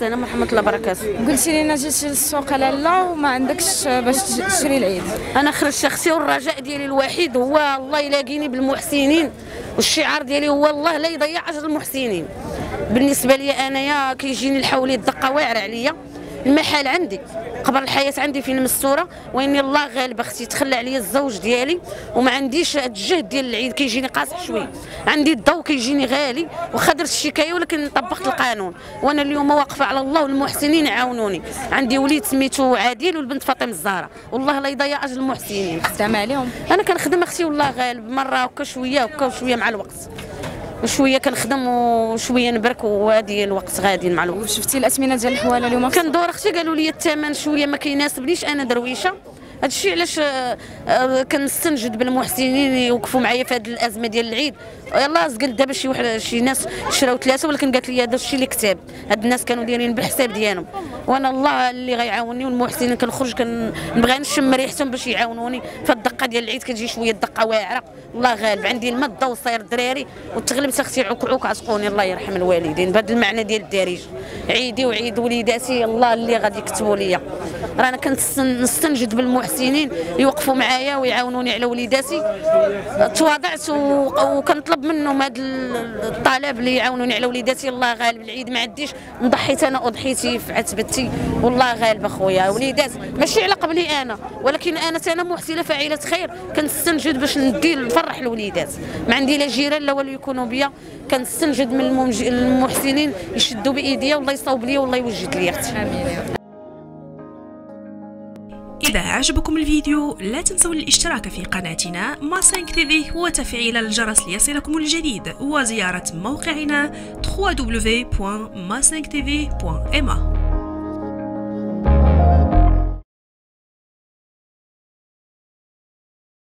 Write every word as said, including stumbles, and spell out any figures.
السلام ورحمة الله وبركاته. قلتي لنا جيتي للسوق لالا وما عندكش باش تشري العيد. أنا خرجت أختي والرجاء ديالي الوحيد هو الله يلاقيني بالمحسنين، والشعار ديالي هو الله لا يضيع أجر المحسنين. بالنسبة لي أنايا كيجيني الحولي الدقة واعرة عليا، المحل عندي، قبر الحياة عندي فين مستورة، وإني الله غالبة أختي تخلى عليا الزوج ديالي وما عنديش الجهد ديال العيد كيجيني قاصح شوية، عندي الضو كيجيني غالي وخا درت الشكاية ولكن طبقت القانون، وأنا اليوم واقفة على الله والمحسنين عاونوني، عندي وليد سميتو عادل والبنت فاطمة الزهراء، والله لا يضيع أجر المحسنين. خدامة عليهم؟ أنا كنخدم أختي والله غالب، مرة هكا شوية هكا وشوية مع الوقت. وشويه كنخدم وشويه نبرك وهادي الوقت غادي مع الوقت. شفتي الاثمنه ديال الحواله اليوم؟ كندور اختي قالوا لي الثمن شويه ما كيناسبنيش، انا درويشه هادشي علاش كنستنجد بالمحسنين يوقفوا معايا في هاد الازمه ديال العيد. يلاه زقل دابا شي واحد شي ناس شراو ثلاثه ولكن قالت لي هذا الشيء اللي كتاب، هاد الناس كانوا دايرين بالحساب ديالهم، وانا الله اللي غيعاونني والمحسنين كنخرج كنبغي نشم ريحتهم باش يعاونوني. فالدقه ديال العيد كتجي شويه الدقه واعره الله غالب، عندي المد وصاير دراري وتغلبت اختي عكعوك عتقوني الله يرحم الوالدين بهذا المعنى ديال الدارج. عيدي وعيد وليداتي الله اللي غادي يكتبوا ليا، رانا كنستنجد بالمحسنين يوقفوا معايا ويعاونوني على وليداتي. تواضعت وكنطلب منهم هذا الطلب اللي يعاونوني على وليداتي، الله غالب العيد ما عنديش ضحيت انا اضحيتي في عتبتي والله غالب اخويا وليدات ماشي على قبلي انا، ولكن انا انا محسنه فاعله خير كنستنجد باش ندير نفرح الوليدات، ما عندي لا جيران لا والو يكونوا بيا، كنستنجد من الممج... المحسنين يشدوا بايديا والله يصاوب ليا والله يوجد ليا اختي. امين. إذا عجبكم الفيديو لا تنسوا الاشتراك في قناتنا إم إيه فايف تي في وتفعيل الجرس ليصلكم الجديد، وزيارة موقعنا دبليو دبليو دبليو نقطة إم إيه فايف تي في نقطة إم إيه.